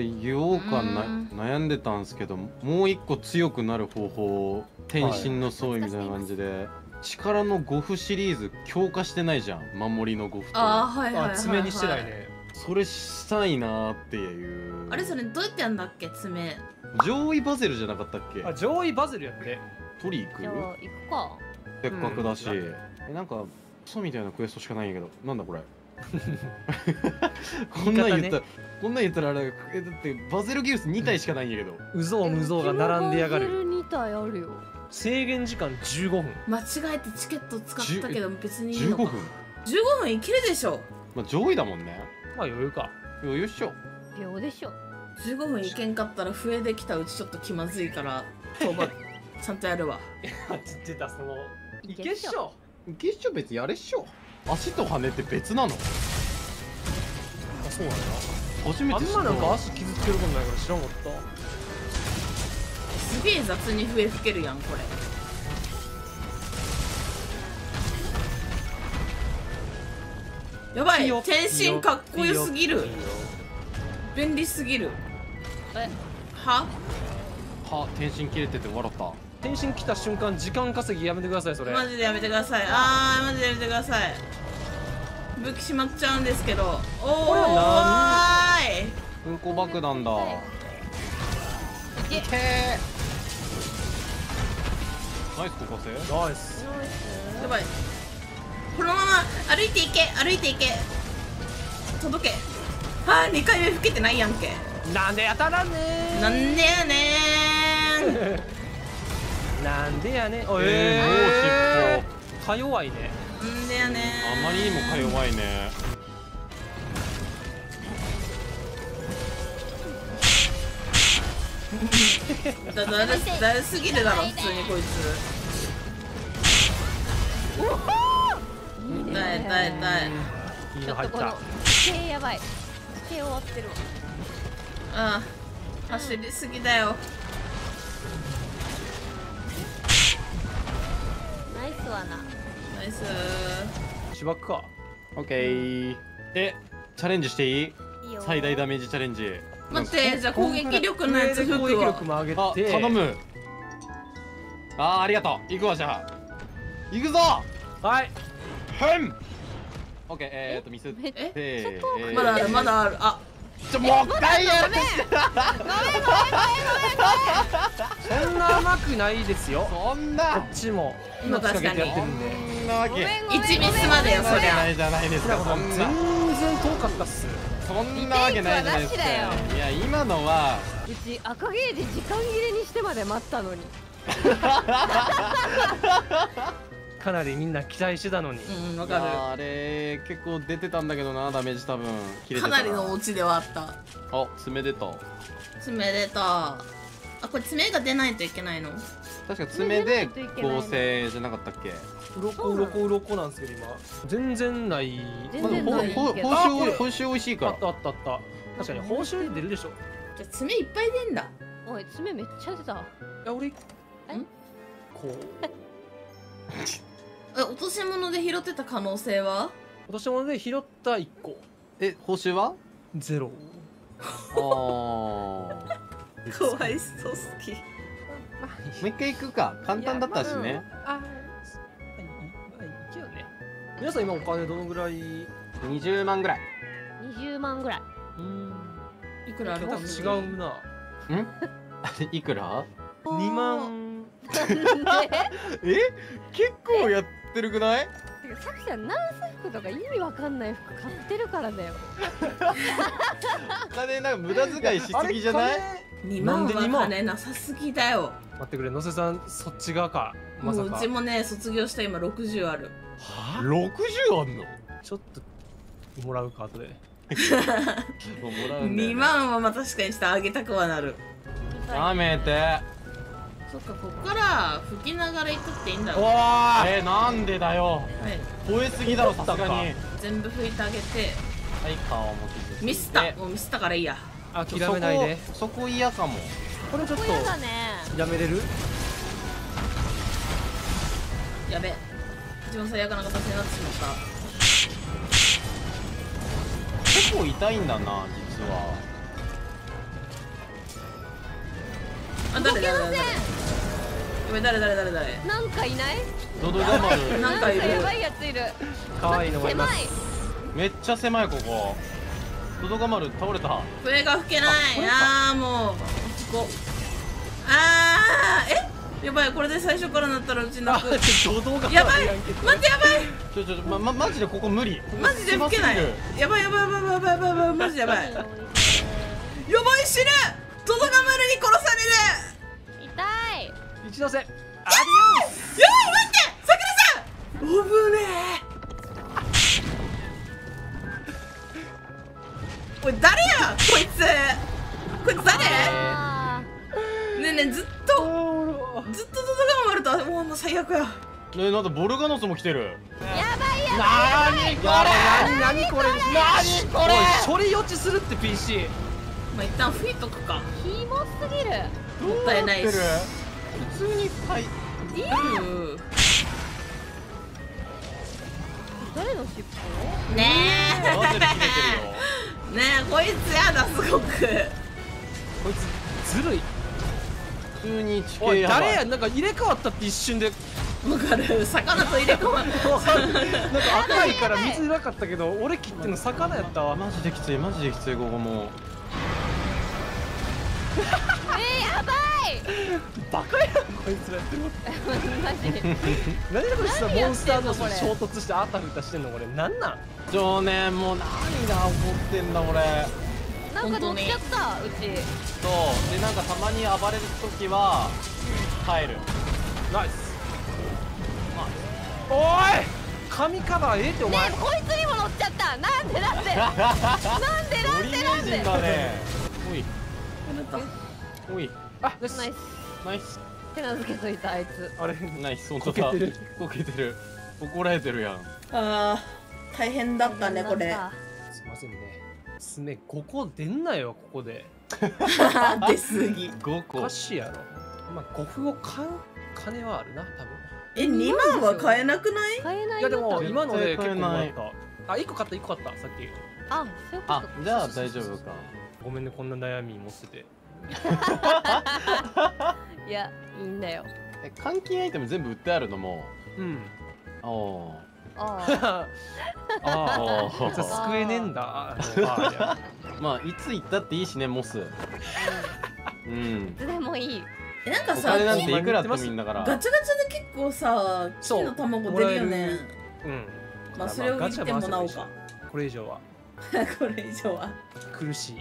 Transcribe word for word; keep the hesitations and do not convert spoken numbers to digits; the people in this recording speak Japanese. れ言おうかな、悩んでたんですけど、もう一個強くなる方法、天心の総意みたいな感じで、力の護符シリーズ強化してないじゃん、守りの護符と。あ、はいはいはいはい、爪にしてないね。それしたいなーっていう。あれそれどうやってやんだっけ、爪。上位バゼルじゃなかったっけ。あ、上位バゼルやって。取り行く。じゃあ行くか。せっかくだし、うん、え、なんかクソみたいなクエストしかないんやけど、なんだこれ。こんなん言ったら、ね、こんなん言ったらあれ、え、だってバゼルギウスにたいしかないんやけど。うぞうむぞうが並んでやがる。バゼルにたいあるよ。制限時間じゅうごふん。間違えてチケット使ったけど別にいいのか。じゅうごふん。じゅうごふんいけるでしょ。まあ上位だもんね。まあ余裕か。余裕っしょ。秒でしょ。じゅうごふんいけんかったら増えできたうちちょっと気まずいから当番ちゃんとやるわ。出た、そのいけっしょ。いけっしょ、別にやれっしょ。足と羽って別なの。あ、そうなんだ。初めて知った。あんまなんか足傷つけることないから知らんかった。すげえ雑に笛吹けるやん、これ。やばい、天心かっこよすぎる。便利すぎる。え、はは、天心切れてて笑った。天心来た瞬間、時間稼ぎやめてください、それ。マジでやめてください。あー、マジでやめてください。武器しまっちゃうんですけど。おーい。うんこ爆弾だ。ナイス高校生。ナイス。やばい。このまま歩いていけ、歩いていけ。届け。はあ、二回目吹けてないやんけ。なんでやたらねー。なんでやねー。なんでやねー。ええ、もう尻尾。か弱いね。なんでやねー。あまりにもか弱いね。だだるだるすぎるだろ普通にこいつ。おお。痛い痛い痛い。ちょっとこの手やばい。手終わってるわ。ああ、走りすぎだよ。ナイスはな。ナイス。しばくか。オッケー。え、チャレンジしていい？最大ダメージチャレンジ。待って、じゃあ攻撃力のやつ服を。攻撃力も上げて。あ、頼む。ああ、ありがとう。行くわ、じゃあ。行くぞ。はい。ふん。オッケー、えーっと、ミスって。え、まだある、まだある。あ、ちょ、もう一回やる。そんな甘くないですよ。そんな。こっちも。今確かに。そんなわけ。一ミスまでよ、そりゃ。ないじゃないですか。全然遠かったっす。そんなわけないじゃないですか。いや、今のはうち赤ゲージ時間切れにしてまで待ったのにかなりみんな期待してたのに、うん、分かる。あれ結構出てたんだけどな、ダメージ多分切れてた。かなりの落ちではあった。あ、爪出た、爪出た。あ、これ爪が出ないといけないの。確か爪で合成じゃなかったっけ。うろこうろこうろこなんですけど、今全然ない。報酬、報酬おいしいから。あったあったあった。確かに報酬出るでしょ。じゃ爪いっぱい出んだ。おい、爪めっちゃ出た。いや、俺んこうえ、落とし物で拾ってた可能性は。落とし物で拾ったいっこ。え、報酬はゼロ。ああ、かわいそうすぎ。もう一回行くか、簡単だったしね。皆さん今お金どのぐらい。にじゅうまんぐらい。にじゅうまんぐらい。うん、いくらあるかも。違うな。うんいくら。にまん。え、結構やってるくない。さくちゃん、ナース服とか意味わかんない服買ってるからだよ。お金なんか無駄遣いしすぎじゃない。にまんは金なさすぎだよ。待ってくれ、野瀬さんそっち側か。まさか。もううちもね、卒業した今ろくじゅうある。はあ、ろくじゅうあんの。ちょっともらうか後で。にまんはまあ確かにしたあげたくはなる。やめて。そっか、こっから吹きながら行くっていいんだろう。え、なんでだよ。吠えすぎだろ、さすがに。全部吹いてあげて。はい、顔も傷。ミスった、もうミスったからいいや。諦めないで。そこ嫌かも。これちょっとやめれる？やべ、一番最悪な形になってしまった。結構痛いんだな、実は。動けません。ごめん、誰誰誰誰。なんかいない？ドドガマル。なんかいる。やばいやついる。可愛いのがいます。めっちゃ狭いここ。ドドガマル倒れた。笛が吹けない。ああもう。ここ。ああえ？やばいこれで最初からなったらうちなく。ドドガマル。やばい。待ってやばい。ちょちょままマジでここ無理。マジで吹けない。やばいやばいやばいやばいやばいマジやばい。やばい死ぬ。ドドガマルに殺される。痛い。一度せアディオス。いやー待って、さくらさんおぶねー。おい誰やこいつこいつ誰。ねえねえずっとずっとドドガマルともうもう最悪や。ねえなんかボルガノスも来てる。やばいやばいやばいなにこれなにこれなにこれ。おい処理予知するって ピーシー。まあ一旦吹いとくか。ひもすぎる。もったいないし。普通にいっぱい。いやー。誰の尻尾？ねえ。ねえ、こいつやだすごく。こいつずるい。普通に地形やばい。誰やなんか入れ替わったって一瞬で。わかる。魚と入れ替わった。なんか赤いから水いなかったけど、俺切っての魚やったわ。マジできついマジできついここもう。えー、やばい。バカやんこいつらやってること何でこいつらモンスター同士衝突してあたふたしてんのこれなんなん少年もう何が起こってんだこれなんか乗っちゃったうちそうでなんかたまに暴れるときは帰るナイスおい神カバーええってお前ねえこいつにも乗っちゃったなんでなんでなんでなんでなんでなんでおいおいあ、ナイスナイス手なずけといたあいつあれナイス本当だこけてるこけてる怒られてるやんあー大変だったねこれすいませんねすねごこ出んなよここで出すぎごこおかしいやろまあごふを買う金はあるな多分えにまんは買えなくない買えないいやでも今ので結構もらったあいっこ買ったいっこ買ったさっきあそういうことあじゃあ大丈夫かごめんねこんな悩み持ってていや、いいんだよ。え、換金アイテム全部売ってあるのも。うん。おー。ああ。ああ。じゃ、救えねえんだ。まあ、いつ行ったっていいしね、モス。うん。いつでもいい。え、なんかさ、ガチャガチャで結構さ、金の卵出るよね。うん。まあ、それを見てもらおうか。これ以上は。これ以上は。苦しい。